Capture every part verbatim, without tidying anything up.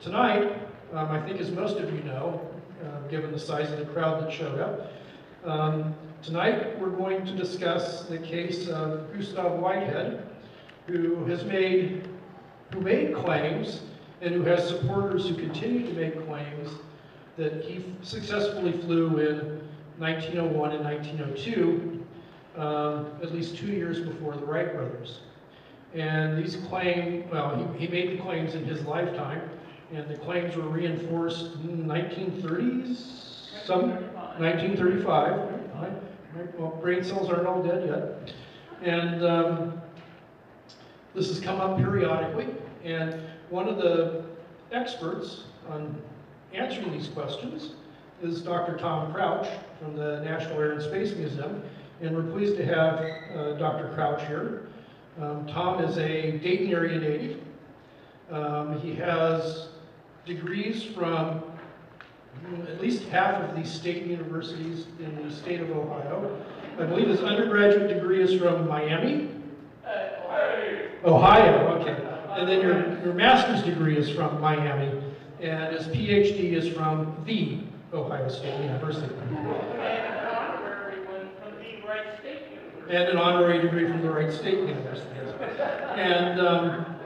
Tonight, um, I think as most of you know, uh, given the size of the crowd that showed up, um, tonight we're going to discuss the case of Gustave Whitehead, who has made, who made claims and who has supporters who continue to make claims that he successfully flew in nineteen oh one and nineteen oh two, um, at least two years before the Wright brothers. And these claim, well, he, he made the claims in his lifetime, and the claims were reinforced in the nineteen thirties, some, nineteen thirty-five. Right? Right? Well, brain cells aren't all dead yet. And um, this has come up periodically, and one of the experts on answering these questions is Doctor Tom Crouch from the National Air and Space Museum, and we're pleased to have uh, Doctor Crouch here. Um, Tom is a Dayton area native. Um, he has degrees from at least half of the state universities in the state of Ohio. I believe his undergraduate degree is from Miami? Ohio, okay. And then your, your master's degree is from Miami, and his P H D is from the Ohio State University. And an honorary one from the Wright State University. And an honorary degree from the Wright State University. And um,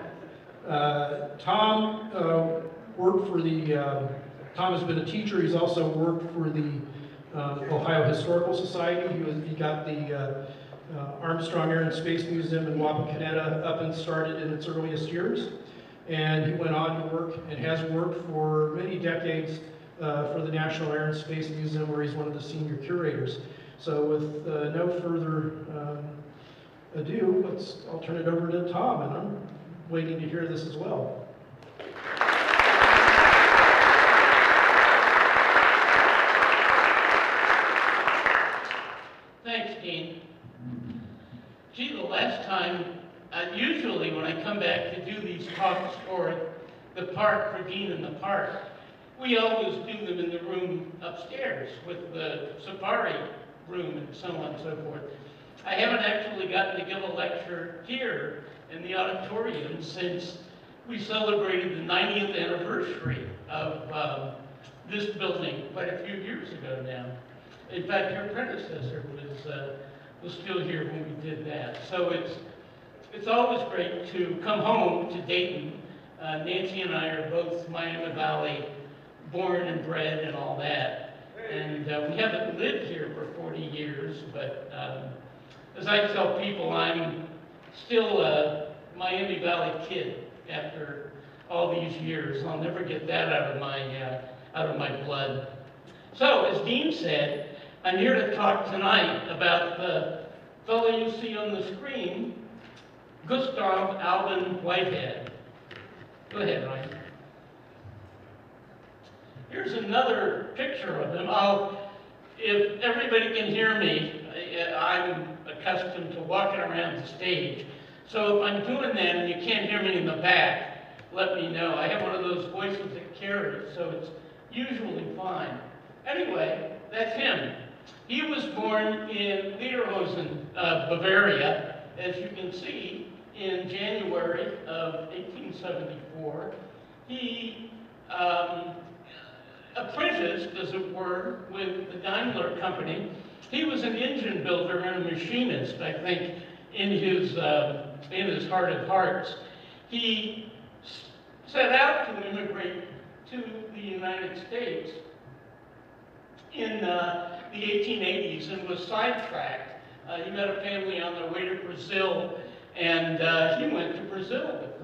uh, Tom uh, worked for the, uh, Tom has been a teacher, he's also worked for the uh, Ohio Historical Society. He, was, he got the uh, uh, Armstrong Air and Space Museum in Wapakoneta up and started in its earliest years. And he went on to work and has worked for many decades Uh, for the National Air and Space Museum, where he's one of the senior curators. So with uh, no further um, ado, let's, I'll turn it over to Tom, and I'm waiting to hear this as well. Thanks, Dean. Gee, the last time, uh, usually when I come back to do these talks for the park, for Dean in the park, we always do them in the room upstairs with the safari room and so on and so forth. I haven't actually gotten to give a lecture here in the auditorium since we celebrated the ninetieth anniversary of um, this building quite a few years ago now. In fact, your predecessor was, uh, was still here when we did that. So it's, it's always great to come home to Dayton. Uh, Nancy and I are both Miami Valley born and bred and all that. And uh, we haven't lived here for forty years, but um, as I tell people, I'm still a Miami Valley kid after all these years. I'll never get that out of my, uh, out of my blood. So, as Dean said, I'm here to talk tonight about the fellow you see on the screen, Gustave Alvin Whitehead. Go ahead, Ryan. Here's another picture of him. I'll, if everybody can hear me, I'm accustomed to walking around the stage. So if I'm doing that and you can't hear me in the back, let me know. I have one of those voices that carries, so it's usually fine. Anyway, that's him. He was born in Lederhosen, uh, Bavaria, as you can see, in January of eighteen seventy-four. He, um, apprenticed, as it were, with the Daimler company. He was an engine builder and a machinist, I think, in his, uh, in his heart of hearts. He set out to immigrate to the United States in uh, the eighteen eighties and was sidetracked. Uh, he met a family on their way to Brazil, and uh, he went to Brazil with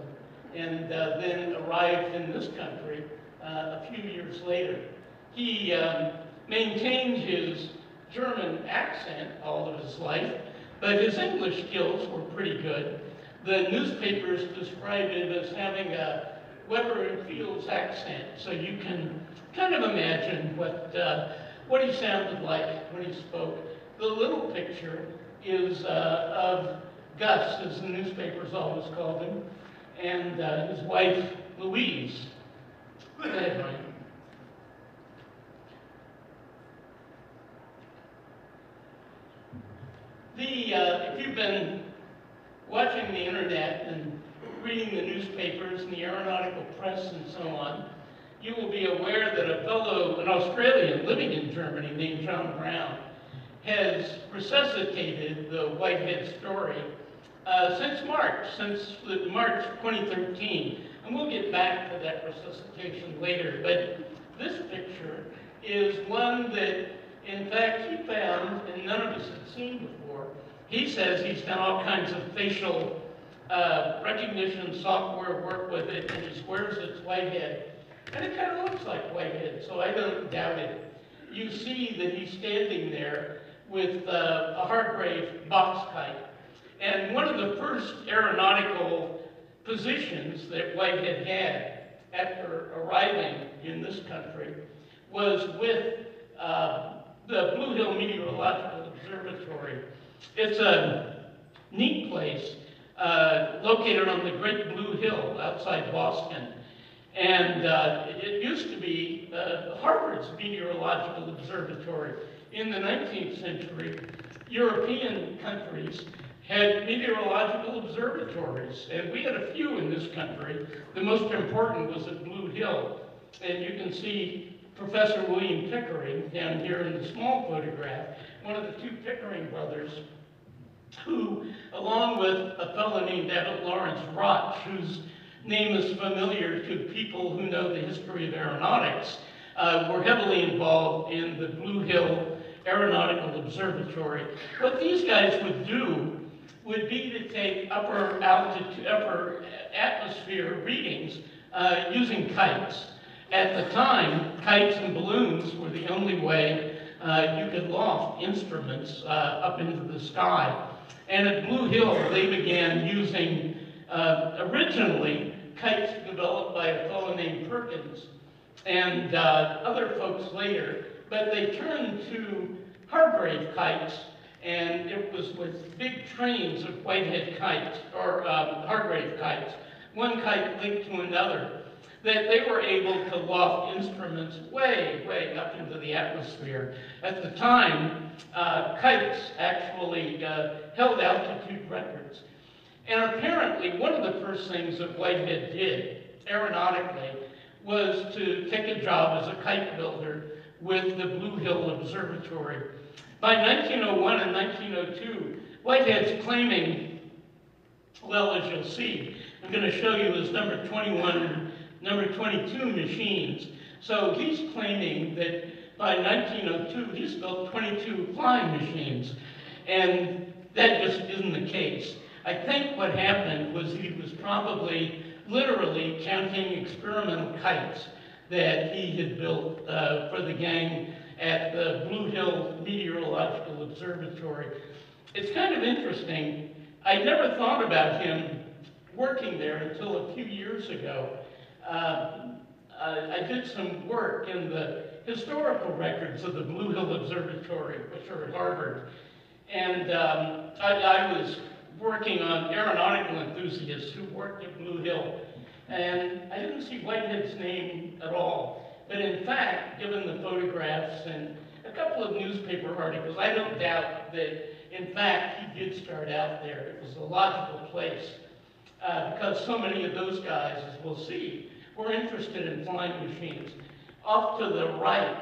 them, and uh, then arrived in this country Uh, a few years later. He um, maintained his German accent all of his life, but his English skills were pretty good. The newspapers described him as having a Weber and Fields accent, so you can kind of imagine what, uh, what he sounded like when he spoke. The little picture is uh, of Gus, as the newspapers always called him, and uh, his wife, Louise. The, uh, if you've been watching the internet and reading the newspapers and the aeronautical press and so on, you will be aware that a fellow, an Australian living in Germany named John Brown, has resuscitated the Whitehead story uh, since March, since March twenty thirteen. And we'll get back to that resuscitation later. But this picture is one that, in fact, he found, and none of us had seen before. He says he's done all kinds of facial uh, recognition software work with it, and he swears it's Whitehead. And it kind of looks like Whitehead, so I don't doubt it. You see that he's standing there with uh, a Hargrave box kite. And one of the first aeronautical positions that Whitehead had after arriving in this country was with uh, the Blue Hill Meteorological Observatory. It's a neat place uh, located on the Great Blue Hill outside Boston. And uh, it used to be uh, Harvard's Meteorological Observatory. In the nineteenth century, European countries had meteorological observatories, and we had a few in this country. The most important was at Blue Hill, and you can see Professor William Pickering down here in the small photograph, one of the two Pickering brothers, who, along with a fellow named Abbott Lawrence Roch, who's name is familiar to people who know the history of aeronautics, uh, were heavily involved in the Blue Hill Aeronautical Observatory. What these guys would do would be to take upper altitude, upper atmosphere readings uh, using kites. At the time, kites and balloons were the only way uh, you could loft instruments uh, up into the sky. And at Blue Hill, they began using Uh, originally, kites developed by a fellow named Perkins and uh, other folks later, but they turned to Hargrave kites, and it was with big trains of Whitehead kites, or uh, Hargrave kites, one kite linked to another, that they were able to loft instruments way, way up into the atmosphere. At the time, uh, kites actually uh, held altitude records. And apparently, one of the first things that Whitehead did, aeronautically, was to take a job as a kite builder with the Blue Hill Observatory. By nineteen oh one and nineteen oh two, Whitehead's claiming, well, as you'll see, I'm going to show you his number twenty-one and number twenty-two machines. So he's claiming that by nineteen oh two, he's built twenty-two flying machines. And that just isn't the case. I think what happened was he was probably literally counting experimental kites that he had built uh, for the gang at the Blue Hill Meteorological Observatory. It's kind of interesting. I never thought about him working there until a few years ago. Uh, I did some work in the historical records of the Blue Hill Observatory, which are at Harvard, and um, I, I was working on aeronautical enthusiasts who worked at Blue Hill. And I didn't see Whitehead's name at all. But in fact, given the photographs and a couple of newspaper articles, I don't doubt that, in fact, he did start out there. It was a logical place, uh, because so many of those guys, as we'll see, were interested in flying machines. Off to the right,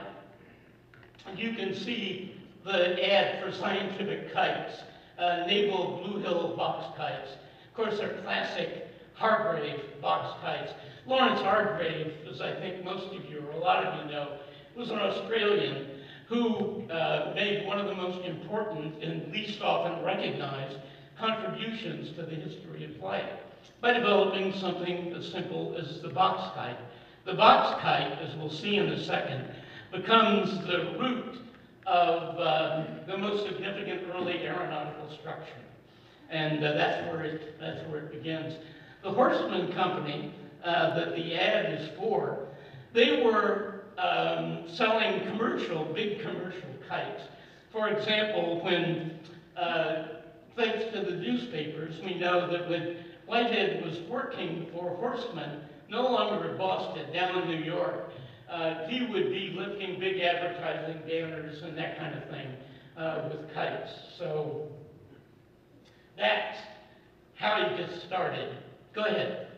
you can see the ad for Scientific Kites. Uh, naval Blue Hill box kites. Of course, they're classic Hargrave box kites. Lawrence Hargrave, as I think most of you, or a lot of you know, was an Australian who uh, made one of the most important and least often recognized contributions to the history of flight by developing something as simple as the box kite. The box kite, as we'll see in a second, becomes the root of uh, the most significant early aeronautical structure. And uh, that's, where it, that's where it begins. The Horseman Company uh, that the ad is for, they were um, selling commercial, big commercial kites. For example, when, uh, thanks to the newspapers, we know that when Whitehead was working for Horseman, no longer in Boston, down in New York, Uh, he would be lifting big advertising banners and that kind of thing uh, with kites. So that's how he gets started. Go ahead.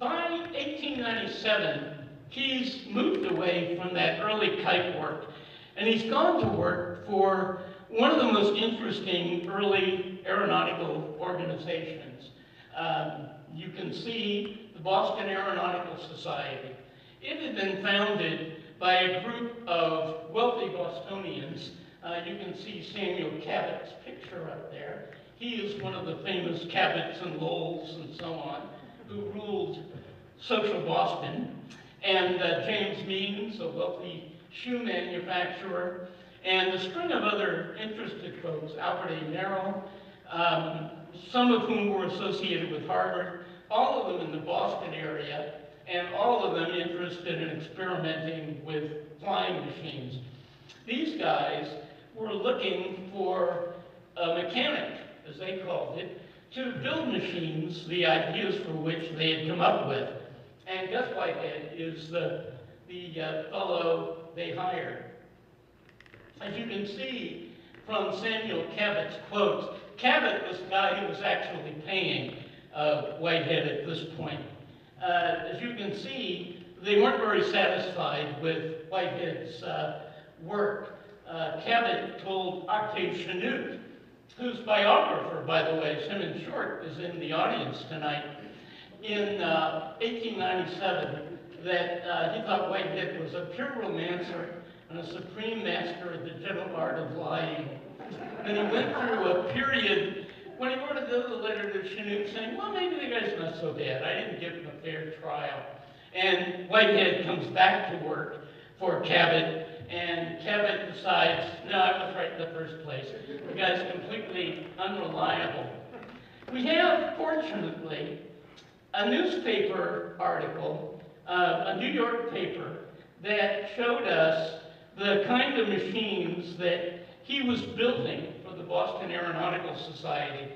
By eighteen ninety-seven, he's moved away from that early kite work, and he's gone to work for one of the most interesting early aeronautical organizations. Um, you can see the Boston Aeronautical Society. It had been founded by a group of wealthy Bostonians. Uh, you can see Samuel Cabot's picture up there. He is one of the famous Cabots and Lowells and so on, who ruled social Boston. And uh, James Means, a wealthy shoe manufacturer, and a string of other interested folks, Albert A. Merrill, um, some of whom were associated with Harvard, all of them in the Boston area, and all of them interested in experimenting with flying machines. These guys were looking for a mechanic, as they called it, to build machines, the ideas for which they had come up with. And Gus Whitehead is the, the uh, fellow they hired. As you can see from Samuel Cabot's quotes, Cabot was the guy who was actually paying uh, Whitehead at this point. Uh, as you can see, they weren't very satisfied with Whitehead's uh, work. Uh, Cabot told Octave Chanute, whose biographer, by the way, Simon Short, is in the audience tonight, in uh, eighteen ninety-seven, that uh, he thought Whitehead was a pure romancer and a supreme master of the gentle art of lying. And he went through a period when he wrote the letter to Chanute saying, well, maybe the guy's not so bad. I didn't give him a fair trial. And Whitehead comes back to work for Cabot, and Cabot decides, no, I was right in the first place. The guy's completely unreliable. We have, fortunately, a newspaper article, uh, a New York paper, that showed us the kind of machines that he was building for the Boston Aeronautical Society.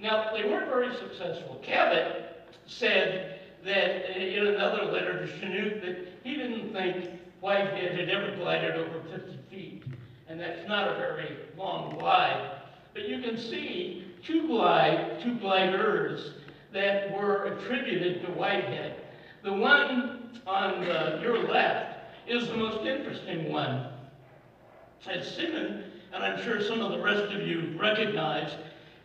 Now, they weren't very successful. Cabot said that in another letter to Chanute that he didn't think Whitehead had ever glided over fifty feet, and that's not a very long glide. But you can see two glide, two gliders that were attributed to Whitehead. The one on the, your left is the most interesting one. As Simon, and I'm sure some of the rest of you recognize,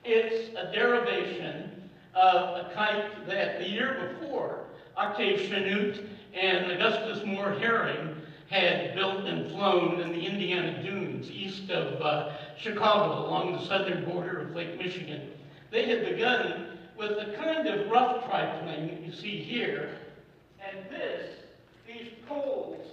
it's a derivation of a kite that the year before, Octave Chanute and Augustus Moore Herring had built and flown in the Indiana Dunes east of uh, Chicago along the southern border of Lake Michigan. They had begun with the kind of rough triplane that you see here, and this, these poles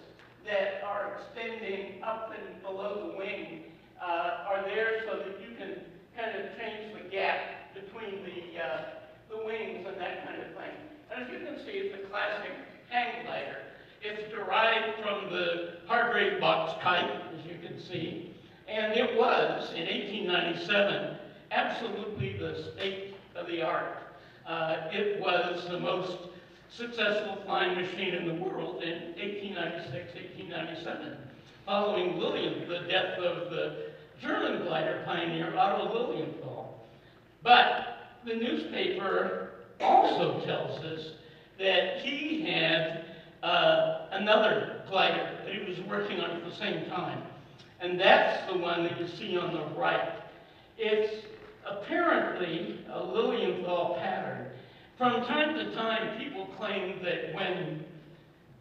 that are extending up and below the wing uh, are there so that you can kind of change the gap between the, uh, the wings and that kind of thing. And as you can see, it's a classic hang glider. It's derived from the Hargrave box kite, as you can see, and it was, in eighteen ninety-seven, absolutely the state of the art. Uh, it was the most successful flying machine in the world in eighteen ninety-six, eighteen ninety-seven, following Lilienthal, the death of the German glider pioneer Otto Lilienthal. But the newspaper also tells us that he had uh, another glider that he was working on at the same time, and that's the one that you see on the right. It's apparently a Lilienthal pattern. From time to time, people claim that when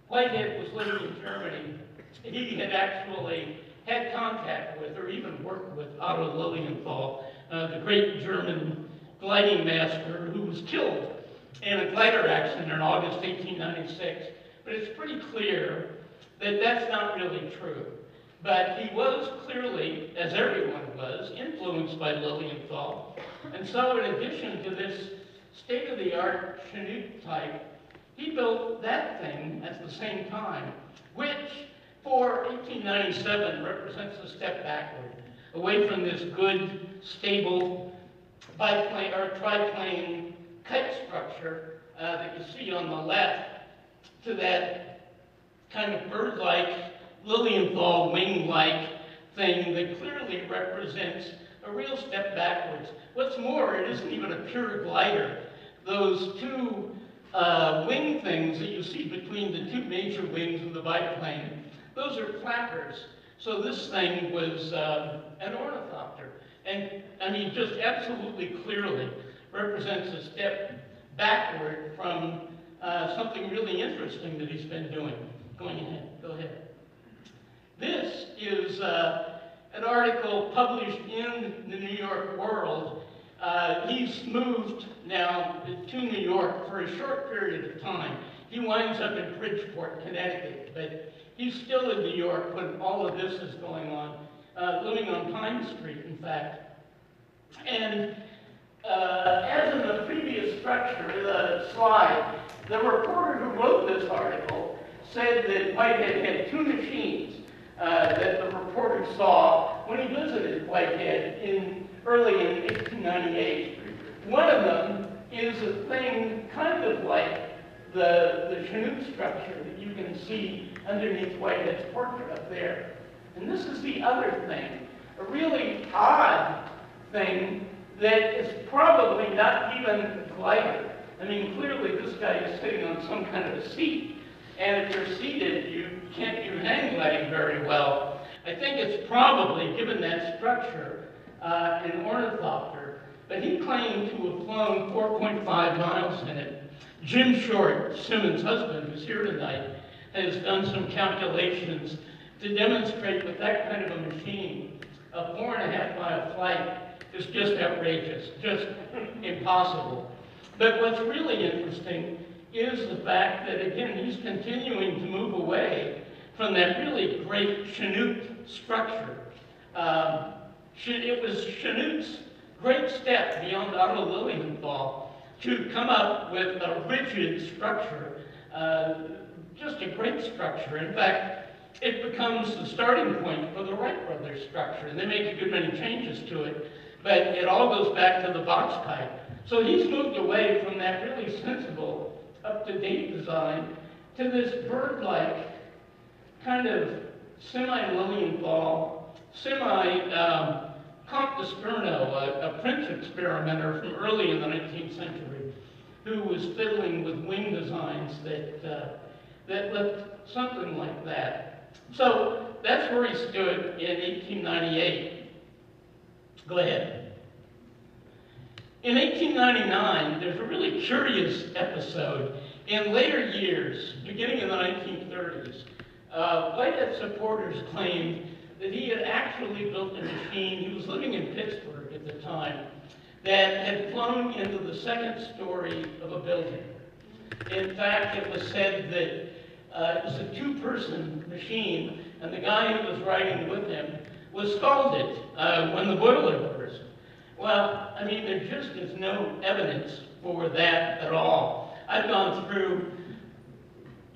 Whitehead was living in Germany, he had actually had contact with or even worked with Otto Lilienthal, uh, the great German gliding master who was killed in a glider accident in August eighteen ninety-six. But it's pretty clear that that's not really true. But he was clearly, as everyone was, influenced by Lilienthal. And so in addition to this state-of-the-art Chanute type, he built that thing at the same time, which for eighteen ninety-seven represents a step backward, away from this good, stable biplane or triplane kite structure uh, that you see on the left to that kind of bird-like Lilienthal wing-like thing that clearly represents a real step backwards. What's more, it isn't even a pure glider. Those two uh, wing things that you see between the two major wings of the biplane, those are flappers. So this thing was uh, an ornithopter. And I mean, just absolutely clearly represents a step backward from uh, something really interesting that he's been doing. Going ahead, go ahead. This is uh, an article published in the New York World. Uh, he's moved now to New York for a short period of time. He winds up in Bridgeport, Connecticut, but he's still in New York when all of this is going on, uh, living on Pine Street, in fact. And uh, as in the previous structure, the slide, the reporter who wrote this article said that Whitehead had two machines uh, that the reporter saw when he visited Whitehead in early in eighteen ninety-eight. One of them is a thing kind of like the, the Chanute structure that you can see underneath Whitehead's portrait up there. And this is the other thing, a really odd thing that is probably not even a glider. I mean, clearly this guy is sitting on some kind of a seat. And if you're seated, you can't do hang gliding very well. I think it's probably, given that structure, uh, an ornithopter. But he claimed to have flown four point five miles in it. Jim Short, Simmons' husband, who's here tonight, has done some calculations to demonstrate with that kind of a machine, a four and a half mile flight is just outrageous, just impossible. But what's really interesting is the fact that, again, he's continuing to move away from that really great Chanute structure. Um, it was Chanute's great step beyond Otto Lilienthal to come up with a rigid structure, uh, just a great structure. In fact, it becomes the starting point for the Wright brothers structure, and they make a good many changes to it, but it all goes back to the box type. So he's moved away from that really sensible up-to-date design to this bird-like kind of semi-Lilienthal, semi-Comte de Sterno, a, a French experimenter from early in the nineteenth century, who was fiddling with wing designs that uh, that looked something like that. So that's where he stood in eighteen ninety-eight. Go ahead. In eighteen ninety-nine, there's a really curious episode. In later years, beginning in the nineteen thirties, uh, Whitehead supporters claimed that he had actually built a machine, he was living in Pittsburgh at the time, that had flown into the second story of a building. In fact, it was said that uh, it was a two-person machine, and the guy who was riding with him was scalded uh, when the boiler burst. Well, I mean, there just is no evidence for that at all. I've gone through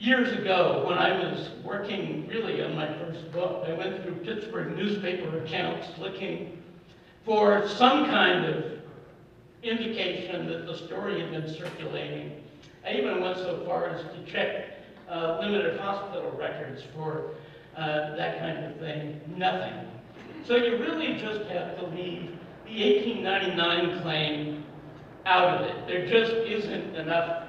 years ago when I was working really on my first book, I went through Pittsburgh newspaper accounts looking for some kind of indication that the story had been circulating. I even went so far as to check uh, limited hospital records for uh, that kind of thing. Nothing. So you really just have to leave the eighteen ninety-nine claim out of it. There just isn't enough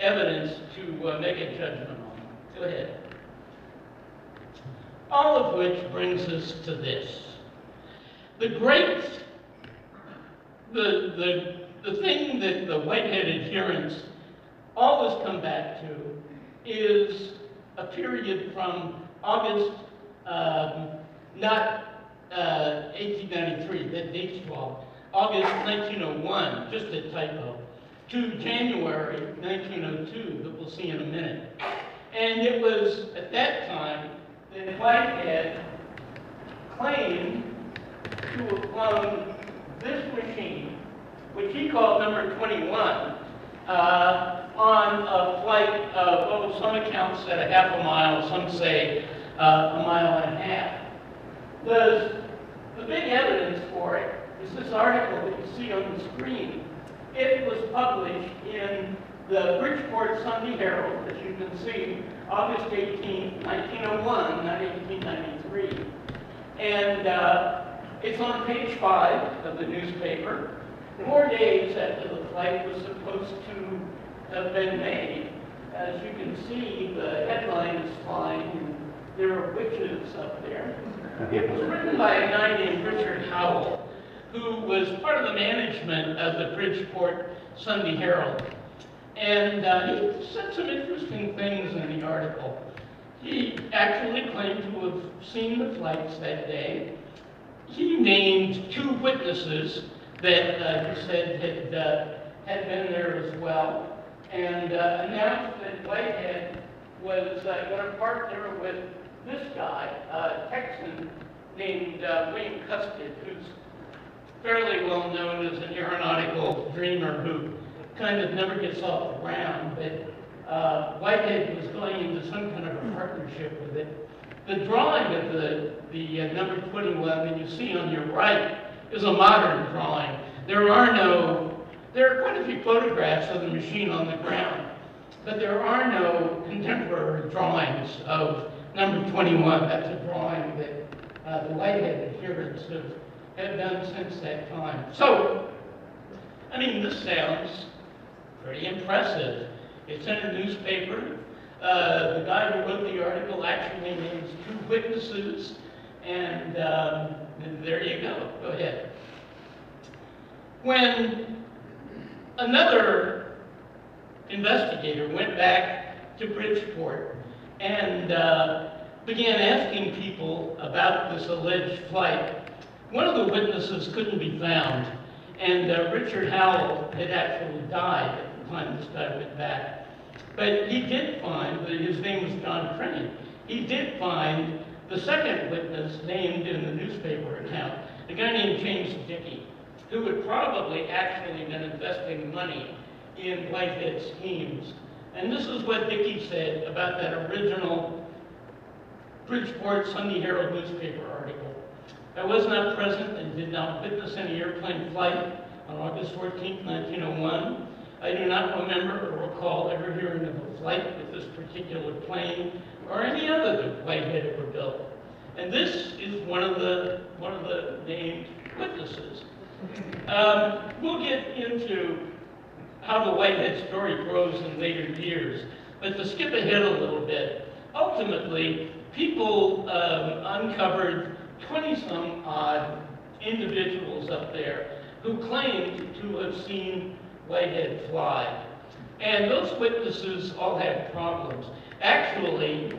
evidence to uh, make a judgment on. Go ahead. All of which brings us to this. The great, the, the, the thing that the Whitehead adherents always come back to is a period from August, um, not Uh, eighteen ninety-three, that date's wrong, August nineteen oh one, just a typo, to January nineteen oh two, that we'll see in a minute. And it was at that time that Whitehead claimed to have flown this machine, which he called number twenty-one, uh, on a flight of, oh, some accounts said a half a mile, some say uh, a mile and a half. The The big evidence for it is this article that you see on the screen. It was published in the Bridgeport Sunday Herald, as you can see, August eighteenth, nineteen oh one, not eighteen ninety-three. And uh, It's on page five of the newspaper, four days after the flight was supposed to have been made. As you can see, the headline is flying, there are witches up there. It was written by a guy named Richard Howell, who was part of the management of the Bridgeport Sunday Herald. And uh, he said some interesting things in the article. He actually claimed to have seen the flights that day. He named two witnesses that uh, he said had, uh, had been there as well, and uh, announced that Whitehead was uh, going to partner with this guy, a Texan named uh, William Custard, who's fairly well known as an aeronautical dreamer who kind of never gets off the ground, but uh, Whitehead was going into some kind of a partnership with it. The drawing of the, the uh, number twenty-one that you see on your right is a modern drawing. There are no, there are quite a few photographs of the machine on the ground, but there are no contemporary drawings of number twenty-one. That's a drawing that uh, the Whitehead adherents have, have done since that time. So, I mean, this sounds pretty impressive. It's in a newspaper. Uh, the guy who wrote the article actually names two witnesses, and um, there you go. Go ahead. When another investigator went back to Bridgeport and uh, began asking people about this alleged flight, one of the witnesses couldn't be found, and uh, Richard Howell had actually died at the time this guy went back. But he did find, his name was John Crane, he did find the second witness named in the newspaper account, a guy named James Dickey, who had probably actually been investing money in Whitehead's schemes. And this is what Dickey said about that original Bridgeport Sunday Herald newspaper article. I was not present and did not witness any airplane flight on August fourteenth, nineteen oh one. I do not remember or recall ever hearing of a flight with this particular plane or any other that Whitehead ever built. And this is one of the one of the named witnesses. Um, we'll get into how the Whitehead story grows in later years, but to skip ahead a little bit, ultimately people um, uncovered twenty-some odd individuals up there who claimed to have seen Whitehead fly. And those witnesses all had problems. Actually,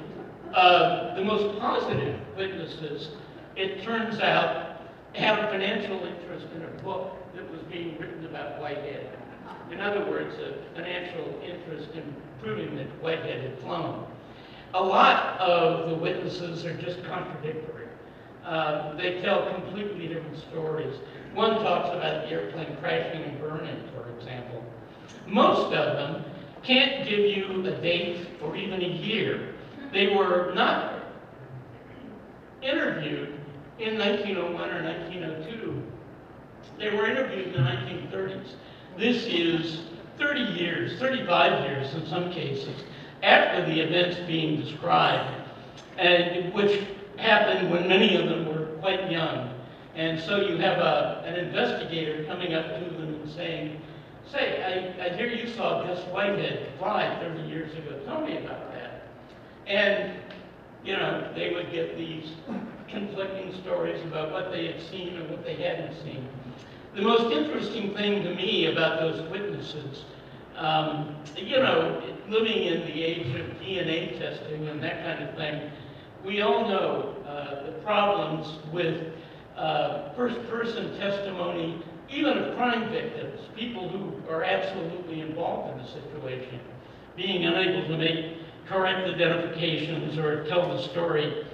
uh, the most positive witnesses, it turns out, had a financial interest in a book that was being written about Whitehead. In other words, a financial interest in proving that Whitehead had flown. A lot of the witnesses are just contradictory. Uh, they tell completely different stories. One talks about the airplane crashing and burning, for example. Most of them can't give you a date or even a year. They were not interviewed in nineteen oh one or nineteen oh two. They were interviewed in the nineteen thirties. This is thirty years, thirty-five years in some cases, after the events being described, and which happened when many of them were quite young. And so you have a, an investigator coming up to them and saying, say, I, I hear you saw Gus Whitehead fly thirty years ago. Tell me about that. And, you know, they would get these conflicting stories about what they had seen and what they hadn't seen. The most interesting thing to me about those witnesses, um, you know, living in the age of D N A testing and that kind of thing, we all know uh, the problems with Uh, first-person testimony, even of crime victims, people who are absolutely involved in the situation, being unable to make correct identifications or tell the story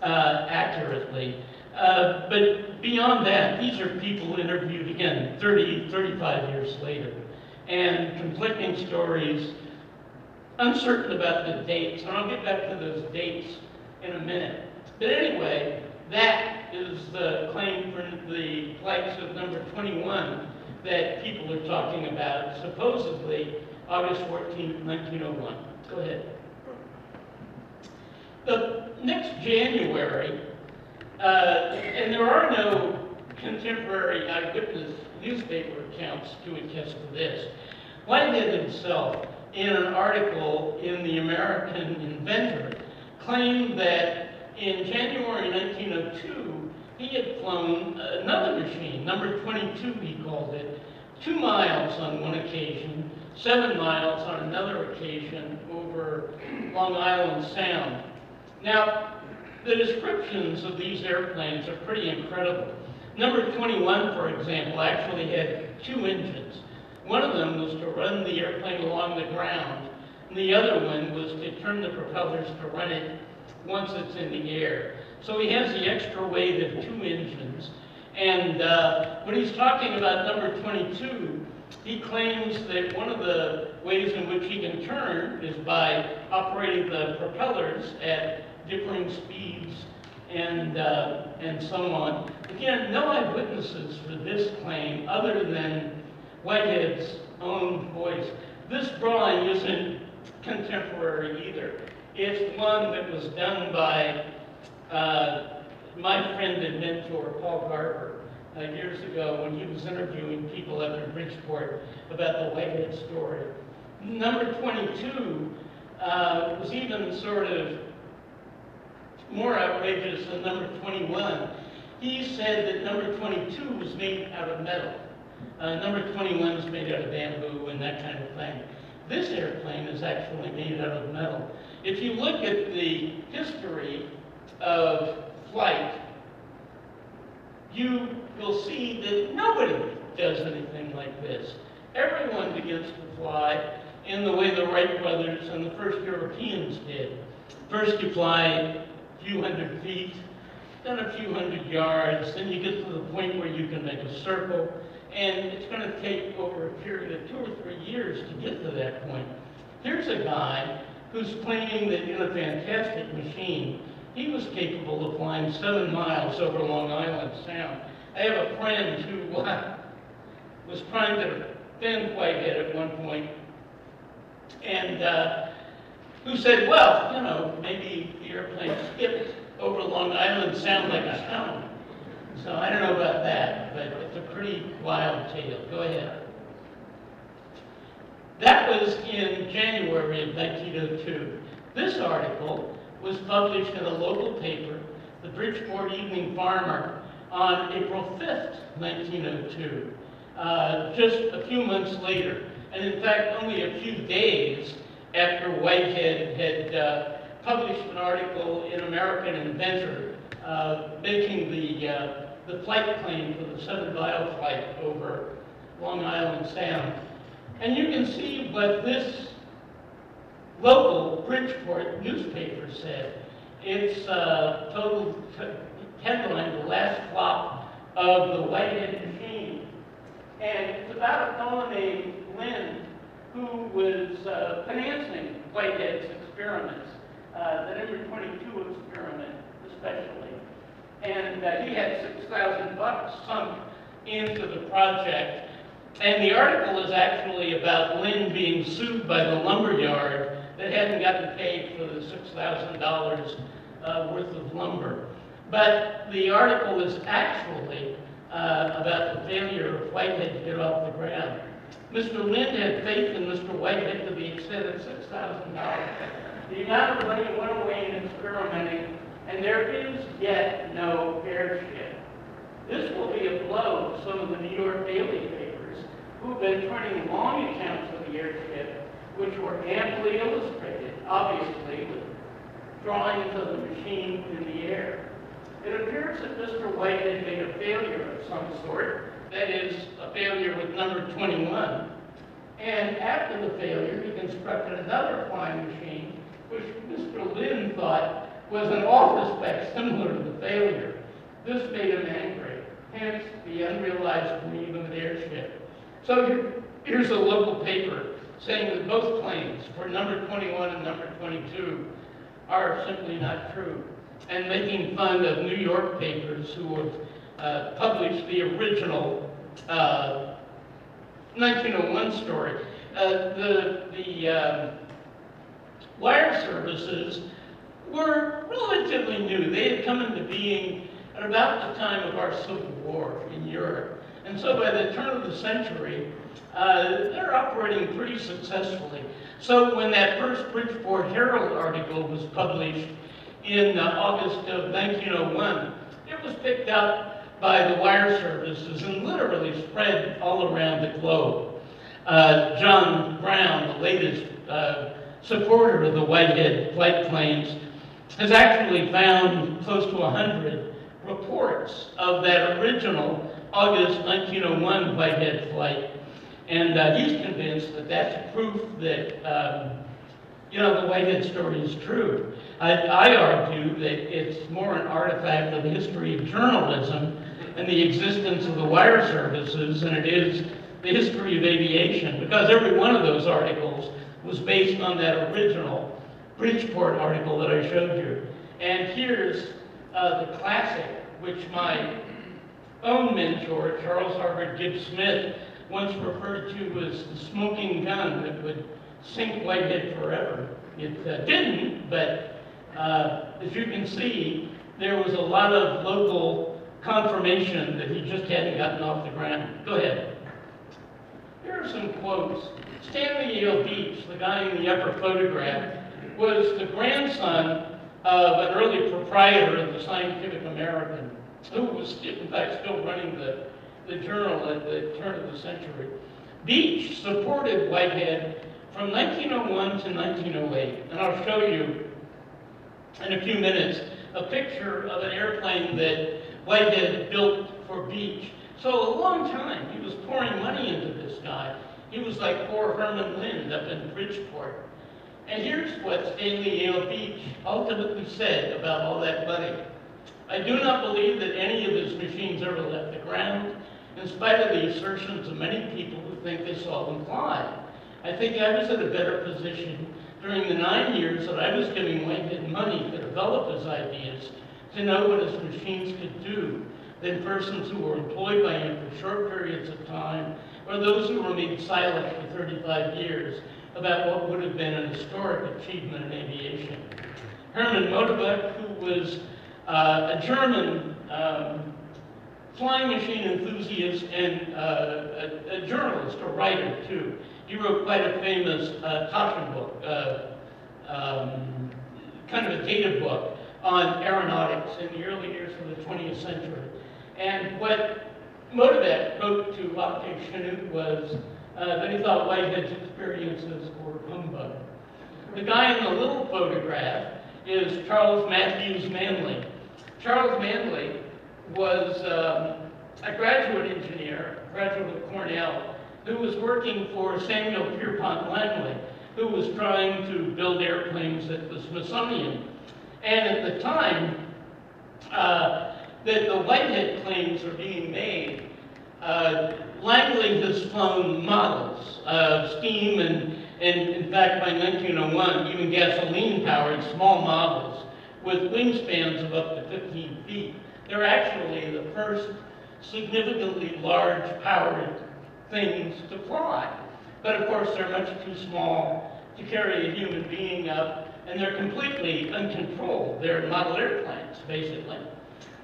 uh, accurately. Uh, but beyond that, these are people interviewed, again, thirty, thirty-five years later, and conflicting stories, uncertain about the dates, and I'll get back to those dates in a minute. But anyway, that is the claim for the flights of number twenty-one that people are talking about, supposedly August fourteenth, nineteen oh one. Go ahead. The next January, uh, and there are no contemporary eyewitness newspaper accounts to attest to this. Whitehead himself, in an article in the American Inventor, claimed that in January nineteen oh two, he had flown another machine, number twenty-two he called it, two miles on one occasion, seven miles on another occasion over Long Island Sound. Now, the descriptions of these airplanes are pretty incredible. Number twenty-one, for example, actually had two engines. One of them was to run the airplane along the ground, and the other one was to turn the propellers to run it once it's in the air. So he has the extra weight of two engines. And uh, when he's talking about number twenty-two, he claims that one of the ways in which he can turn is by operating the propellers at differing speeds and, uh, and so on. Again, no eyewitnesses for this claim other than Whitehead's own voice. This drawing isn't contemporary either. It's one that was done by uh, my friend and mentor, Paul Garber, uh, years ago when he was interviewing people up in Bridgeport about the Whitehead story. Number twenty-two uh, was even sort of more outrageous than number twenty-one. He said that number twenty-two was made out of metal. Uh, number twenty-one is made out of bamboo and that kind of thing. This airplane is actually made out of metal. If you look at the history of flight, you will see that nobody does anything like this. Everyone begins to fly in the way the Wright brothers and the first Europeans did. First you fly a few hundred feet, then a few hundred yards, then you get to the point where you can make a circle, and it's going to take over a period of two or three years to get to that point. Here's a guy who's claiming that in a fantastic machine, he was capable of flying seven miles over Long Island Sound. I have a friend who uh, was trying to defend Whitehead at one point, and uh, who said, well, you know, maybe the airplane skipped over Long Island Sound like a stone. So I don't know about that, but it's a pretty wild tale. Go ahead. That was in January of nineteen oh two. This article was published in a local paper, the Bridgeport Evening Farmer, on April fifth, nineteen oh two, uh, just a few months later. And in fact, only a few days after Whitehead had uh, published an article in American Inventor uh, making the, uh, the flight claim for the Seven Mile flight over Long Island Sound. And you can see what this local Bridgeport newspaper said. It's uh, total headline, the last flop of the Whitehead machine. And it's about a fellow named Lynn who was uh, financing Whitehead's experiments, uh, the number twenty-two experiment especially. And uh, he had six thousand bucks sunk into the project. And the article is actually about Lynn being sued by the lumber yard that hadn't gotten paid for the six thousand dollars uh, worth of lumber. But the article is actually uh, about the failure of Whitehead to get off the ground. Mister Lynn had faith in Mister Whitehead to the extent of six thousand dollars. The amount of money went away in experimenting, and there is yet no airship. This will be a blow to some of the New York daily papers who've been turning long accounts of the airship, which were amply illustrated, obviously, with drawings of the machine in the air. It appears that Mister Whitehead made a failure of some sort, that is, a failure with number twenty-one. And after the failure, he constructed another flying machine, which Mister Lynn thought was in all respects similar to the failure. This made him angry, hence the unrealized dream of an airship. So here's a local paper saying that both claims for number twenty-one and number twenty-two are simply not true, and making fun of New York papers who have uh, published the original uh, nineteen oh one story. Uh, the the uh, wire services were relatively new. They had come into being at about the time of our Civil War in Europe. And so by the turn of the century, uh, they're operating pretty successfully. So when that first Bridgeport Herald article was published in uh, August of nineteen oh one, it was picked up by the wire services and literally spread all around the globe. Uh, John Brown, the latest uh, supporter of the Whitehead flight claims, has actually found close to one hundred reports of that original August nineteen oh one Whitehead flight. And uh, he's convinced that that's proof that, um, you know, the Whitehead story is true. I, I argue that it's more an artifact of the history of journalism and the existence of the wire services than it is the history of aviation, because every one of those articles was based on that original Bridgeport article that I showed you. And here's uh, the classic, which my own mentor, Charles Harvard Gibbs-Smith, once referred to as the smoking gun that would sink Whitehead forever. It uh, didn't, but uh, as you can see, there was a lot of local confirmation that he just hadn't gotten off the ground. Go ahead. Here are some quotes. Stanley Yale Beach, the guy in the upper photograph, was the grandson of an early proprietor of the Scientific American, who was in fact still running the, the journal at the turn of the century. Beach supported Whitehead from nineteen oh one to nineteen oh eight. And I'll show you in a few minutes a picture of an airplane that Whitehead built for Beach. So a long time, he was pouring money into this guy. He was like poor Herman Lind up in Bridgeport. And here's what Stanley Yale Beach ultimately said about all that money. I do not believe that any of his machines ever left the ground, in spite of the assertions of many people who think they saw them fly. I think I was in a better position during the nine years that I was giving Whitehead money to develop his ideas, to know what his machines could do, than persons who were employed by him for short periods of time, or those who remained silent for thirty-five years about what would have been an historic achievement in aviation. Herman Motobuck, who was uh, a German um, flying machine enthusiast and uh, a, a journalist, a writer too. He wrote quite a famous uh, caution book, uh, um, kind of a data book on aeronautics in the early years of the twentieth century. And what Motobuck wrote to Octave Chanute was, Uh, that he thought Whitehead's experiences were humbug. The guy in the little photograph is Charles Matthews Manley. Charles Manley was um, a graduate engineer, graduate of Cornell, who was working for Samuel Pierpont Langley, who was trying to build airplanes at the Smithsonian. And at the time uh, that the Whitehead claims are being made, uh, Langley has flown models of steam and, and, in fact, by nineteen oh one, even gasoline-powered small models with wingspans of up to fifteen feet. They're actually the first significantly large-powered things to fly. But, of course, they're much too small to carry a human being up, and they're completely uncontrolled. They're model airplanes, basically.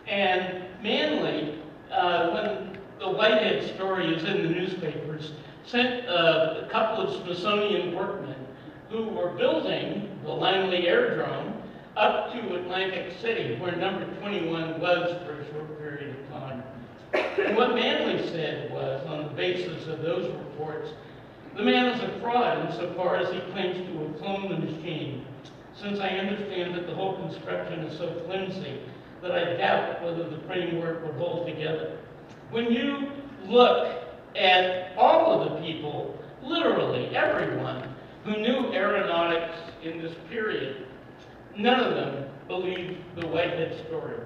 And Manley, uh, when the Whitehead story is in the newspapers, sent uh, a couple of Smithsonian workmen who were building the Langley Aerodrome up to Atlantic City, where number twenty-one was for a short period of time. And what Manley said was, on the basis of those reports, the man is a fraud insofar as he claims to have flown the machine, since I understand that the whole construction is so flimsy that I doubt whether the framework would hold together. When you look at all of the people, literally everyone, who knew aeronautics in this period, none of them believed the Whitehead story.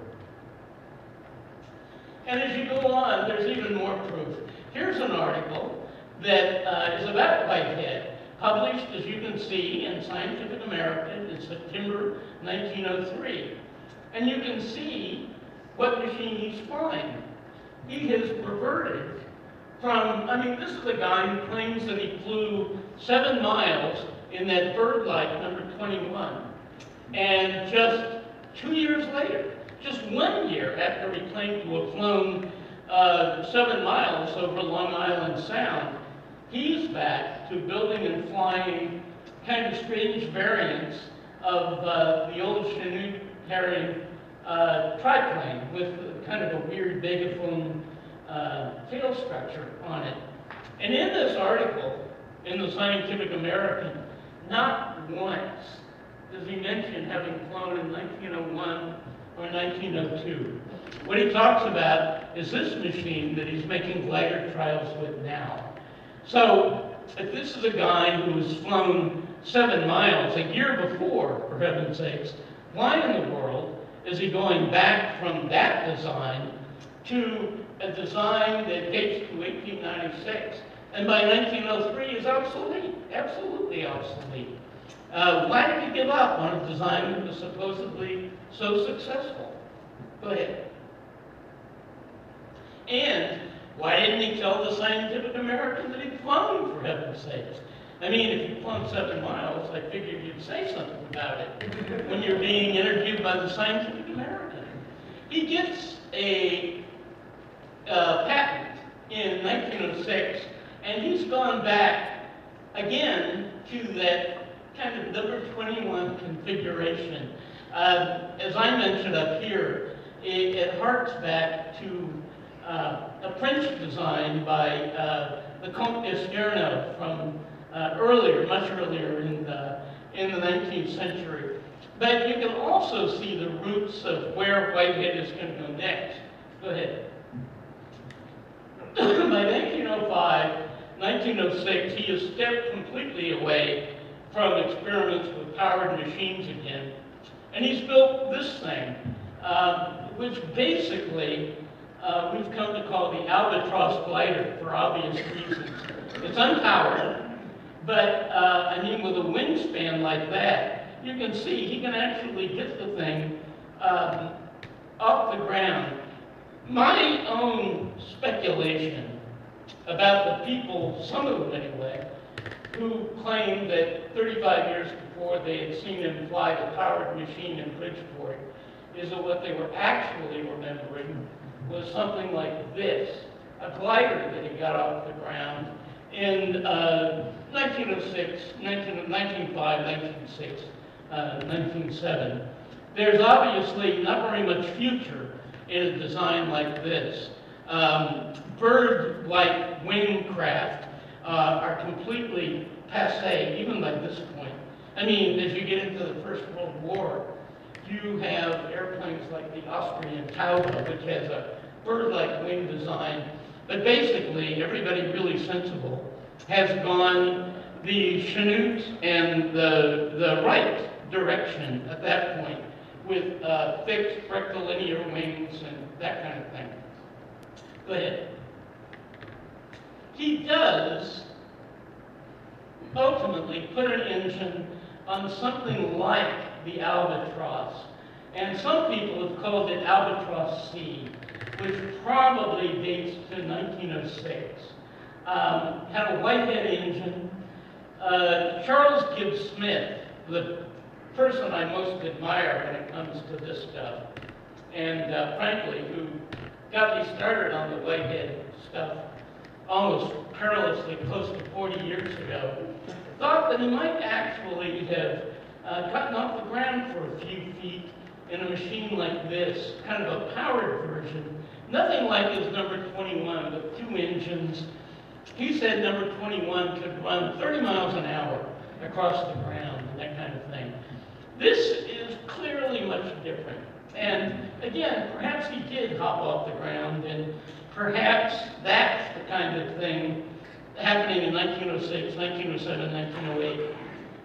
And as you go on, there's even more proof. Here's an article that uh, is about Whitehead, published, as you can see, in Scientific American in September nineteen oh three. And you can see what machine he's flying. He has reverted from, I mean, this is the guy who claims that he flew seven miles in that bird light number twenty-one. And just two years later, just one year after we claimed to have flown uh, seven miles over Long Island Sound, he's back to building and flying kind of strange variants of uh, the old Chanute Herring uh, triplane with kind of a weird megaphone uh, tail structure on it. And in this article, in the Scientific American, not once does he mention having flown in nineteen oh one or nineteen oh two. What he talks about is this machine that he's making glider trials with now. So if this is a guy who has flown seven miles a year before, for heaven's sakes, why in the world is he going back from that design to a design that dates to eighteen ninety-six? And by nineteen oh three is obsolete, absolutely obsolete. Uh, why did he give up on a design that was supposedly so successful? Go ahead. And why didn't he tell the Scientific American that he'd flown, for heaven's sakes? I mean, if you've flown seven miles, I figured you'd say something about it when you're being interviewed by the Scientific American. He gets a uh, patent in nineteen oh six, and he's gone back again to that kind of number twenty-one configuration. Uh, as I mentioned up here, it, it harks back to uh, a French design by uh, the Comte d'Esterno from uh, earlier, much earlier in the, in the nineteenth century. But you can also see the roots of where Whitehead is going to go next. Go ahead. By nineteen oh five, nineteen oh six, he has stepped completely away from experiments with powered machines again. And he's built this thing, uh, which basically uh, we've come to call the albatross glider for obvious reasons. It's unpowered, but uh, I mean, with a wingspan like that, you can see he can actually get the thing um, off the ground. My own speculation about the people, some of them anyway, who claimed that thirty-five years before they had seen him fly the powered machine in Bridgeport, is that what they were actually remembering was something like this, a glider that he got off the ground in uh, nineteen oh six, nineteen oh five, nineteen oh six, nineteen oh seven. There's obviously not very much future in a design like this. Um, bird-like wing craft Uh, are completely passé, even by this point. I mean, as you get into the First World War, you have airplanes like the Austrian Taube, which has a bird-like wing design. But basically, everybody really sensible has gone the Chanute and the, the Wright direction at that point, with uh, fixed rectilinear wings and that kind of thing. Go ahead. He does ultimately put an engine on something like the albatross. And some people have called it Albatross C, which probably dates to nineteen oh six. Um, had a Whitehead engine. Uh, Charles Gibbs-Smith, the person I most admire when it comes to this stuff, and uh, frankly, who got me started on the Whitehead stuff, almost perilously close to forty years ago, thought that he might actually have uh, gotten off the ground for a few feet in a machine like this, kind of a powered version. Nothing like his number twenty-one, but two engines. He said number twenty-one could run thirty miles an hour across the ground and that kind of thing. This is clearly much different. And again, perhaps he did hop off the ground, and perhaps that's the kind of thing happening in nineteen oh six, nineteen oh seven, nineteen oh eight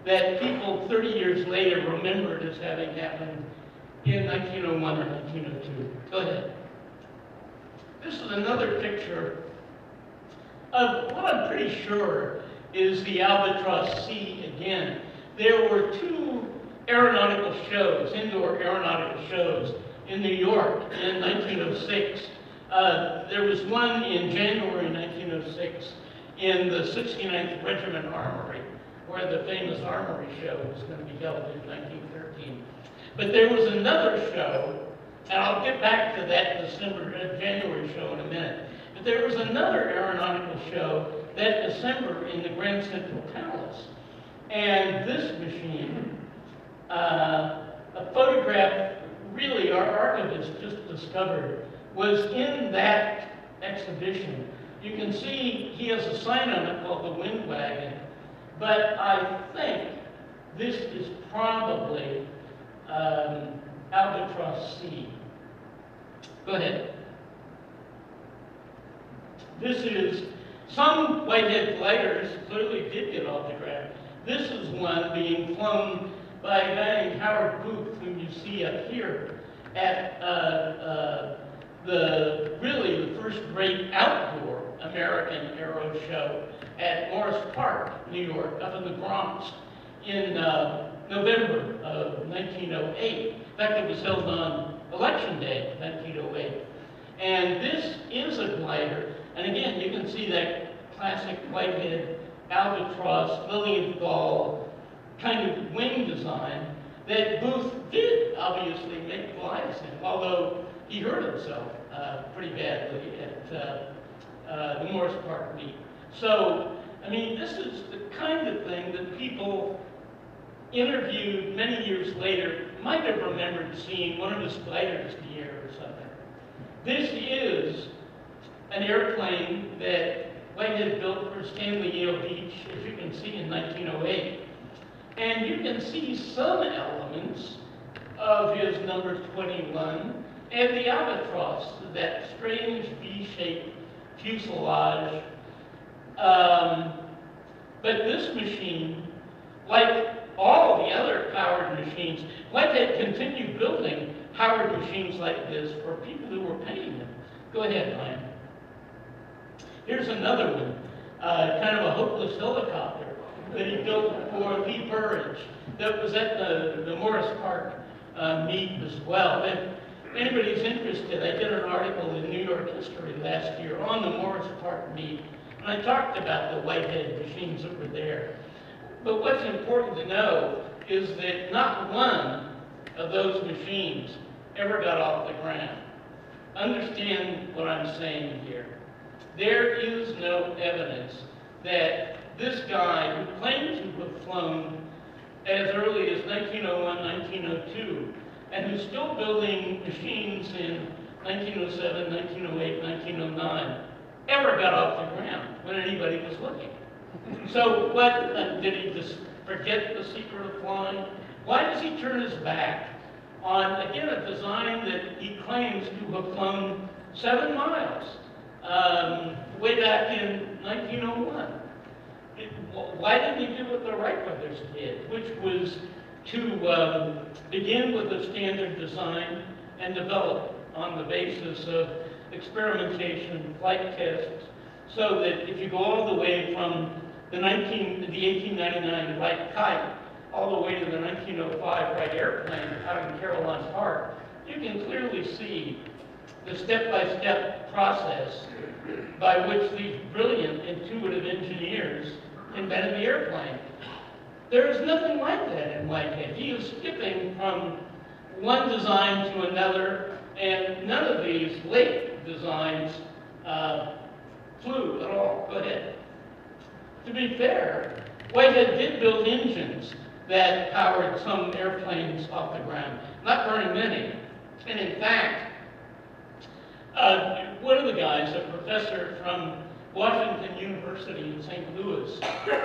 that people thirty years later remembered as having happened in nineteen oh one or nineteen oh two. Go ahead. This is another picture of what I'm pretty sure is the Albatross C again. There were two aeronautical shows, indoor aeronautical shows, in New York in nineteen oh six. Uh, there was one in January nineteen oh six in the sixty-ninth Regiment Armory, where the famous Armory Show was going to be held in nineteen thirteen. But there was another show And I'll get back to that December January show in a minute. But there was another aeronautical show that December in the Grand Central Palace. And this machine, uh, a photograph really our archivist just discovered, was in that exhibition. You can see he has a sign on it called the Wind Wagon, but I think this is probably um, Albatross C. Go ahead. This is, some Whitehead gliders clearly did get autographed. This is one being flown by a guy named Howard Booth, whom you see up here at uh, uh, the, really the first great outdoor American Aero Show at Morris Park, New York, up in the Bronx in uh, November of nineteen oh eight. In fact, it was held on Election Day, nineteen oh eight. And this is a glider. And again, you can see that classic Whitehead, Albatross, Lilienthal kind of wing design that Booth did obviously make glides in, although he hurt himself uh, pretty badly at uh, Uh, the Morris Park meet. So, I mean, this is the kind of thing that people interviewed many years later might have remembered seeing one of his gliders in the air or something. This is an airplane that Whitehead built for Stanley Yale Beach, as you can see, in nineteen oh eight. And you can see some elements of his number twenty-one and the albatross, that strange V-shaped fuselage, um, but this machine, like all the other Howard machines, Whitehead continued building Howard machines like this for people who were paying him. Go ahead, Ryan. Here's another one, uh, kind of a hopeless helicopter that he built for Lee Burridge that was at the, the Morris Park uh, meet as well. And, if anybody's interested, I did an article in New York History last year on the Morris Park meet, and I talked about the Whitehead machines that were there. But what's important to know is that not one of those machines ever got off the ground. Understand what I'm saying here. There is no evidence that this guy, who claims to have flown as early as nineteen oh one, nineteen oh two, and who's still building machines in nineteen oh seven, nineteen oh eight, nineteen oh nine, ever got off the ground when anybody was looking. So what, uh, did he just forget the secret of flying? Why does he turn his back on, again, a design that he claims to have flown seven miles um, way back in nineteen oh one? It, why didn't he do what the Wright brothers did, which was to um, begin with a standard design and develop on the basis of experimentation, flight tests, so that if you go all the way from the, nineteen, the eighteen ninety-nine Wright kite all the way to the nineteen oh five Wright airplane out in Caroline Park, you can clearly see the step-by-step process by which these brilliant, intuitive engineers invented the airplane. There is nothing like that in Whitehead. He is skipping from one design to another, and none of these late designs uh, flew at all. Go ahead. To be fair, Whitehead did build engines that powered some airplanes off the ground. Not very many. And in fact, uh, one of the guys, a professor from Washington University in Saint Louis,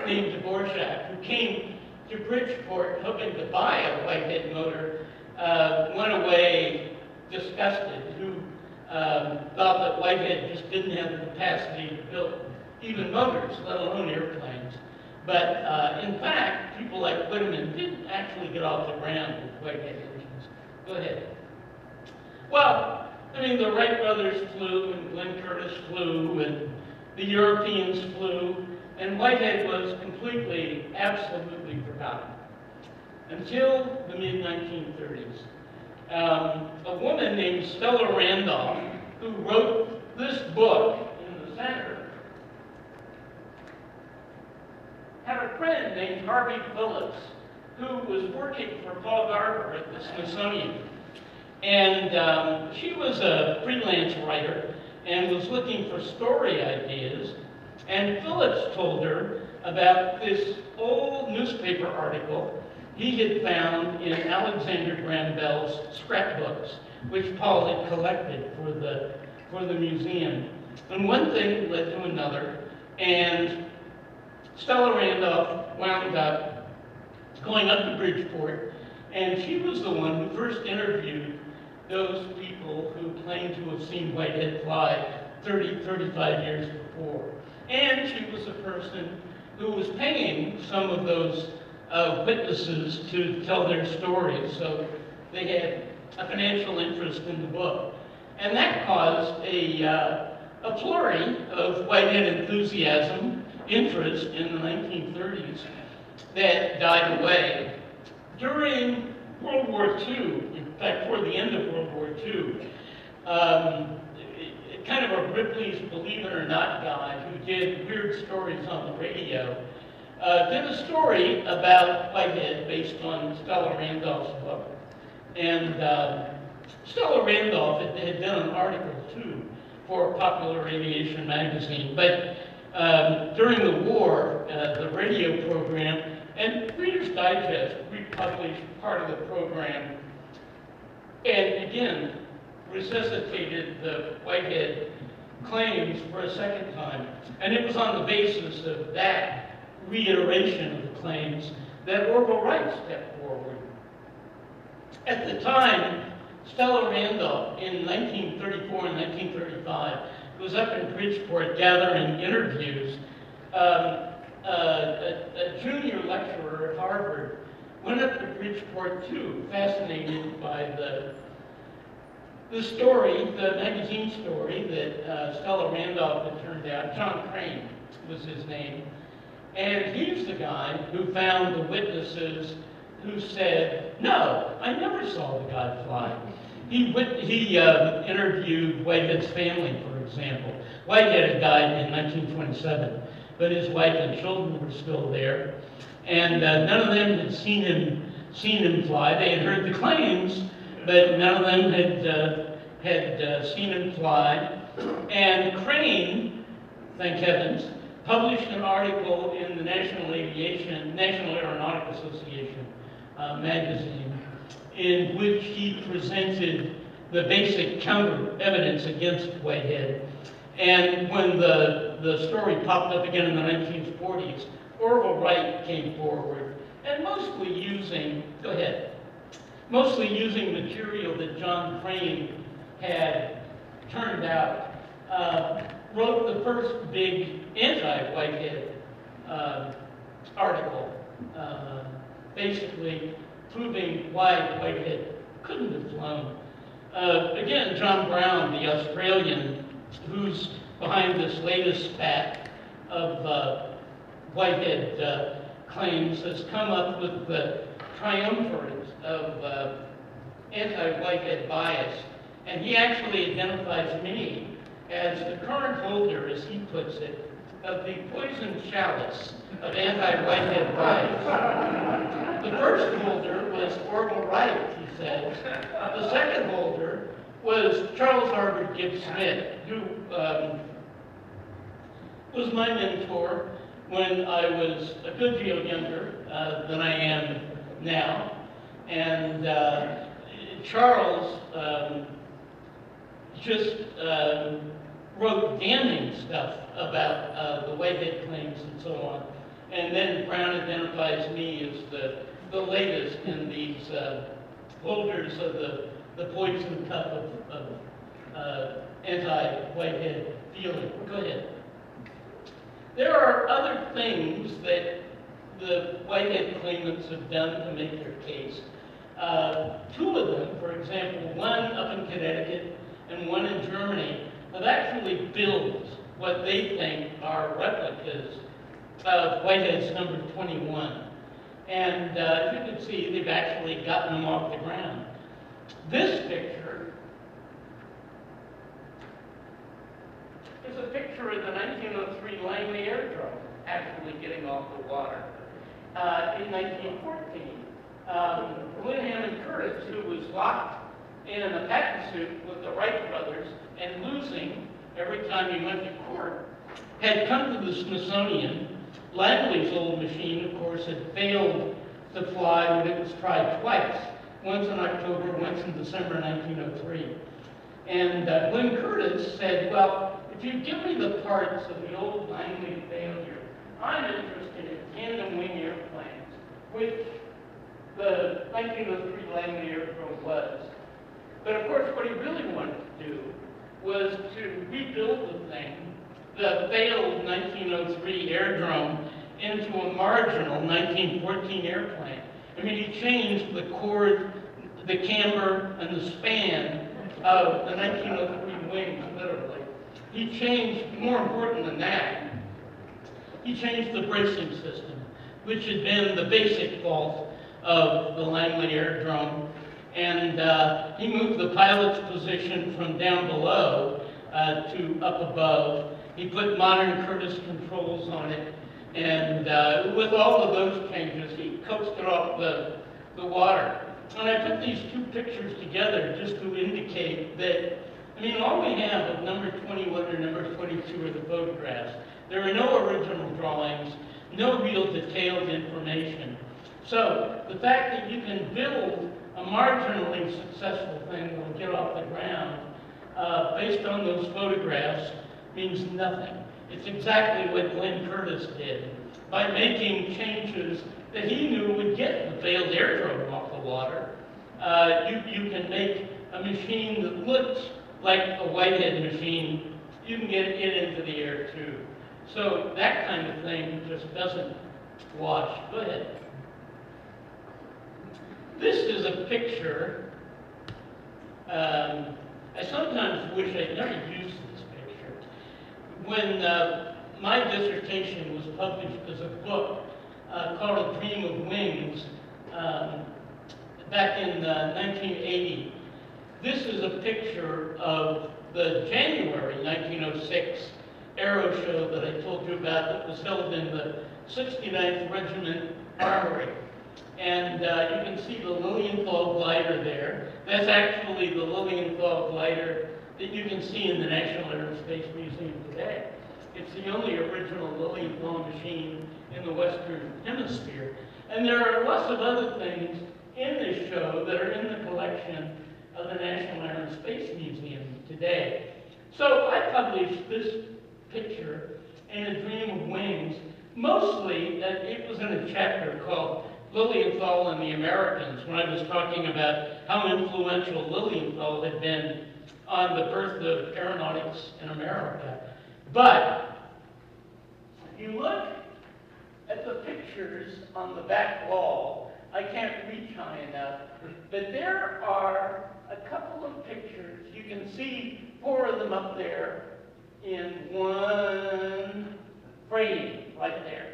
named Dvorak, who came to Bridgeport hoping to buy a Whitehead motor, uh, went away disgusted, who um, thought that Whitehead just didn't have the capacity to build even motors, let alone airplanes. But uh, in fact, people like Whitman didn't actually get off the ground with Whitehead engines. Go ahead. Well, I mean, the Wright brothers flew, and Glenn Curtiss flew, and the Europeans flew, and Whitehead was completely, absolutely forgotten until the mid nineteen thirties. Um, a woman named Stella Randolph, who wrote this book in the center, had a friend named Harvey Phillips, who was working for Paul Garber at the Smithsonian. And um, she was a freelance writer and was looking for story ideas. And Phillips told her about this old newspaper article he had found in Alexander Graham Bell's scrapbooks, which Paul had collected for the, for the museum. And one thing led to another, and Stella Randolph wound up going up to Bridgeport, and she was the one who first interviewed those people who claimed to have seen Whitehead fly thirty, thirty-five years before. And she was a person who was paying some of those uh, witnesses to tell their stories, so they had a financial interest in the book. And that caused a, uh, a flurry of Whitehead enthusiasm, interest in the nineteen thirties that died away. During World War Two, in fact, toward the end of World War Two, um, kind of a Ripley's Believe It or Not guy who did weird stories on the radio, uh, did a story about Whitehead based on Stella Randolph's book. And uh, Stella Randolph had, had done an article too for a popular aviation magazine, but um, during the war, uh, the radio program, and Reader's Digest republished part of the program, and again, resuscitated the Whitehead claims for a second time. And it was on the basis of that reiteration of the claims that Orville Wright stepped forward. At the time, Stella Randolph in nineteen thirty-four and nineteen thirty-five was up in Bridgeport gathering interviews. Um, uh, a, a junior lecturer at Harvard went up to Bridgeport too, fascinated by the The story, the magazine story that uh, Stella Randolph had turned out, John Crane was his name, and he's the guy who found the witnesses who said, no, I never saw the guy fly. He, went, he uh, interviewed Whitehead's family, for example. Whitehead had died in nineteen twenty-seven, but his wife and children were still there, and uh, none of them had seen him, seen him fly. They had heard the claims, but none of them had, uh, had uh, seen him fly. And Crane, thank heavens, published an article in the National Aviation, National Aeronautical Association uh, magazine, in which he presented the basic counter evidence against Whitehead. And when the, the story popped up again in the nineteen forties, Orville Wright came forward, and mostly using, go ahead, mostly using material that John Crane had turned out, uh, wrote the first big anti-Whitehead uh, article, uh, basically proving why Whitehead couldn't have flown. Uh, again, John Brown, the Australian, who's behind this latest spat of uh, Whitehead uh, claims, has come up with the triumvirate of uh, anti-Whitehead bias, and he actually identifies me as the current holder, as he puts it, of the poison chalice of anti-Whitehead bias. The first holder was Orville Wright, he says. The second holder was Charles Harvard Gibbs-Smith, who um, was my mentor when I was a good deal younger uh, than I am now. And uh, Charles um, just uh, wrote damning stuff about uh, the Whitehead claims and so on. And then Brown identifies me as the, the latest in these uh, holders of the, the poison cup of, of uh, anti-Whitehead feeling. Go ahead. There are other things that the Whitehead claimants have done to make their case. Uh, two of them, for example, one up in Connecticut and one in Germany, have actually built what they think are replicas of Whitehead's number twenty-one. And uh, you can see they've actually gotten them off the ground. This picture is a picture of the nineteen oh three Langley airdrome actually getting off the water. Uh, in nineteen fourteen, um, Lynn Hammond Curtis, who was locked in an patent suit with the Wright brothers and losing every time he went to court, had come to the Smithsonian. Langley's old machine, of course, had failed to fly when it was tried twice, once in October, once in December nineteen oh three. And uh, Glenn Curtis said, well, if you give me the parts of the old Langley failure, I'm interested in tandem wing airplanes, which the nineteen oh three Langley airplane was. But of course, what he really wanted to do was to rebuild the thing, the failed nineteen oh three airdrome, into a marginal nineteen fourteen airplane. I mean, he changed the chord, the camber, and the span of the nineteen oh three wings, literally. He changed, more important than that, he changed the bracing system, which had been the basic fault of the Langley airdrome. And uh, he moved the pilot's position from down below uh, to up above. He put modern Curtiss controls on it. And uh, with all of those changes, he coaxed it off the, the water. And I put these two pictures together just to indicate that, I mean, all we have of number twenty-one or number twenty-two are the photographs. There are no original drawings, no real detailed information. So the fact that you can build a marginally successful thing that will get off the ground uh, based on those photographs means nothing. It's exactly what Glenn Curtis did by making changes that he knew would get the failed airdrome off the water. Uh, you, you can make a machine that looks like a Whitehead machine. You can get it into the air too. So that kind of thing just doesn't wash. Go ahead. This is a picture. Um, I sometimes wish I'd never used this picture. When uh, my dissertation was published as a book uh, called A Dream of Wings um, back in uh, nineteen eighty, this is a picture of the January nineteen oh six aero show that I told you about that was held in the sixty-ninth Regiment Armory. And uh, you can see the Lilienthal glider there. That's actually the Lilienthal glider that you can see in the National Air and Space Museum today. It's the only original Lilienthal machine in the Western Hemisphere. And there are lots of other things in this show that are in the collection of the National Air and Space Museum today. So I published this picture in A Dream of Wings, mostly that it was in a chapter called Lilienthal and the Americans, when I was talking about how influential Lilienthal had been on the birth of aeronautics in America. But if you look at the pictures on the back wall, I can't reach high enough, but there are a couple of pictures. You can see four of them up there in one frame right there.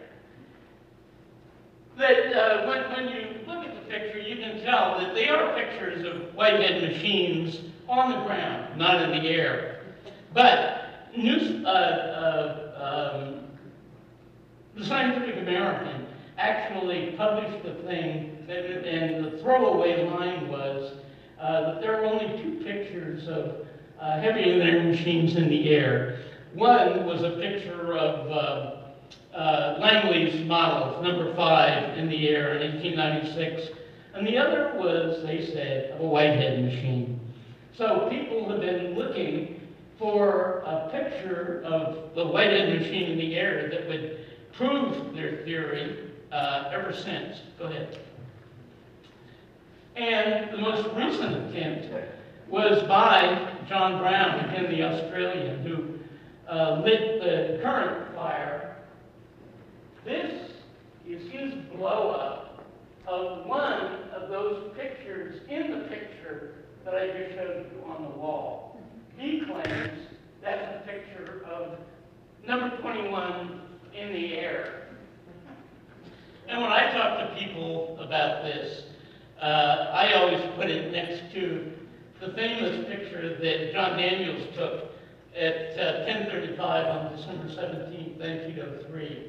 That uh, when, when you look at the picture, you can tell that they are pictures of Whitehead machines on the ground, not in the air. But news, uh, uh, um, the Scientific American actually published the thing, that it, and the throwaway line was uh, that there were only two pictures of uh, heavier-than-air machines in the air. One was a picture of uh, Uh, Langley's model, number five, in the air in eighteen ninety-six. And the other was, they said, a Whitehead machine. So people have been looking for a picture of the Whitehead machine in the air that would prove their theory uh, ever since. Go ahead. And the most recent attempt was by John Brown, again the Australian, who uh, lit the current fire. This is his blow up of one of those pictures in the picture that I just showed you on the wall. He claims that's a picture of number twenty-one in the air. And when I talk to people about this, uh, I always put it next to the famous picture that John Daniels took at uh, ten thirty-five on December seventeenth, nineteen oh three.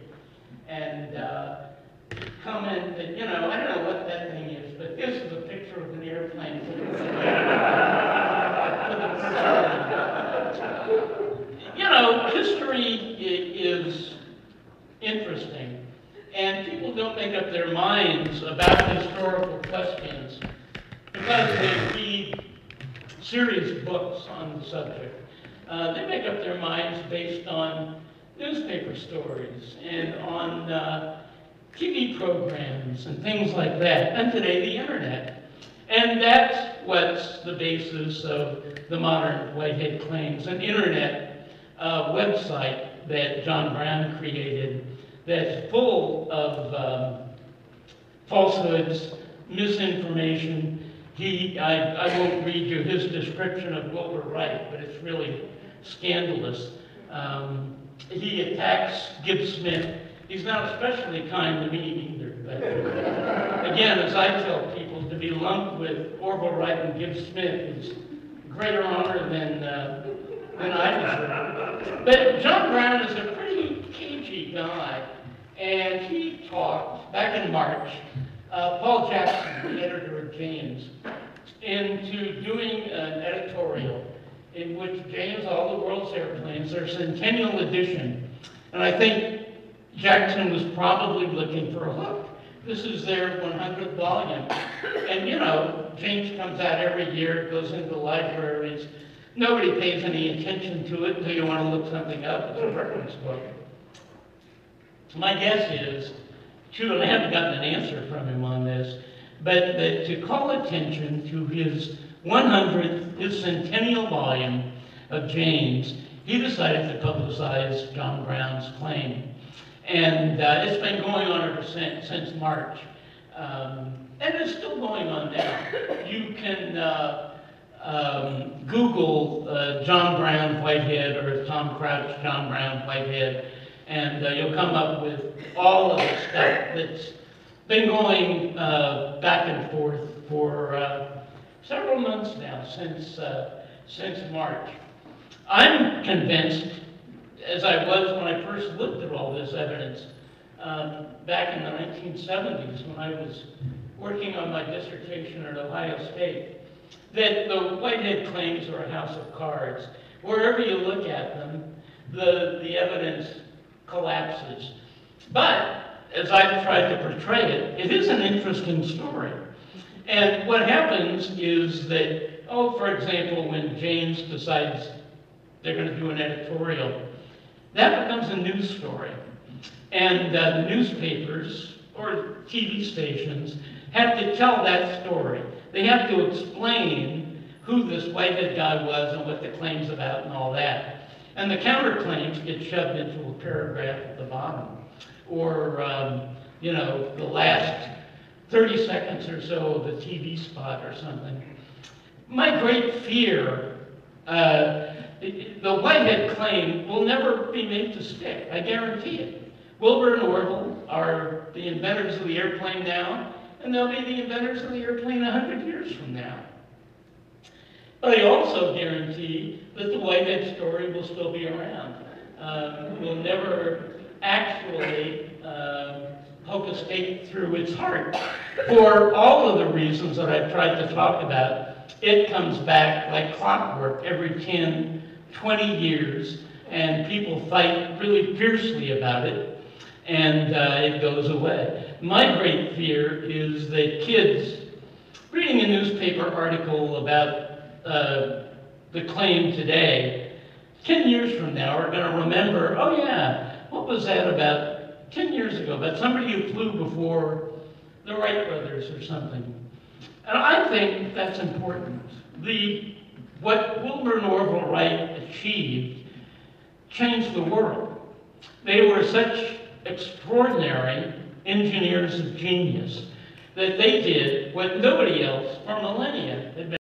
And uh, comment that, you know, I don't know what that thing is, but this is a picture of an airplane. make up their minds about historical questions because they read serious books on the subject. Uh, they make up their minds based on newspaper stories and on uh, T V programs and things like that, and today the internet. And that's what's the basis of the modern Whitehead claims, an internet uh, website that John Brown created that's full of um, falsehoods, misinformation. He, I, I won't read you his description of what we're right, but it's really scandalous. Um, he attacks Gibbs-Smith. He's not especially kind to me either, but again, as I tell people, to be lumped with Orville Wright and Gibbs-Smith is greater honor than, uh, than I deserve. But John Brown is a pretty cagey guy, and he talked, back in March, uh, Paul Jackson, the editor of James, into doing an editorial in which James, all the world's airplanes, their centennial edition, and I think Jackson was probably looking for a hook. This is their one hundredth volume. And you know, James comes out every year, goes into libraries. Nobody pays any attention to it until you want to look something up. It's a reference book. My guess is, too, and I haven't gotten an answer from him on this, but that to call attention to his one hundredth, his centennial volume of James, he decided to publicize John Brown's claim. And uh, it's been going on ever since, since March. Um, and it's still going on now. You can uh, um, Google uh, John Brown Whitehead or Tom Crouch John Brown Whitehead, and uh, you'll come up with all of the stuff that's been going uh, back and forth for uh, several months now, since, uh, since March. I'm convinced, as I was when I first looked at all this evidence um, back in the nineteen seventies when I was working on my dissertation at Ohio State, that the Whitehead claims are a house of cards. Wherever you look at them, the, the evidence collapses. But, as I've tried to portray it, it is an interesting story. And what happens is that, oh, for example, when James decides they're going to do an editorial, that becomes a news story. And uh, newspapers or T V stations have to tell that story. They have to explain who this Whitehead guy was and what the claim's about and all that. And the counterclaims get shoved into a paragraph at the bottom. Or, um, you know, the last thirty seconds or so of the T V spot or something. My great fear, uh, the Whitehead claim will never be made to stick, I guarantee it. Wilbur and Orville are the inventors of the airplane now, and they'll be the inventors of the airplane one hundred years from now. But I also guarantee that the Whitehead story will still be around. Um, we'll never actually um, poke a stake through its heart. For all of the reasons that I've tried to talk about, it comes back like clockwork every ten, twenty years, and people fight really fiercely about it, and uh, it goes away. My great fear is that kids reading a newspaper article about uh, the claim today, ten years from now, are going to remember, oh yeah, what was that about ten years ago, about somebody who flew before the Wright brothers or something. And I think that's important. The What Wilbur and Orville Wright achieved changed the world. They were such extraordinary engineers of genius that they did what nobody else for millennia had been